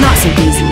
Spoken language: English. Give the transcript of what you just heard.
Not so easy.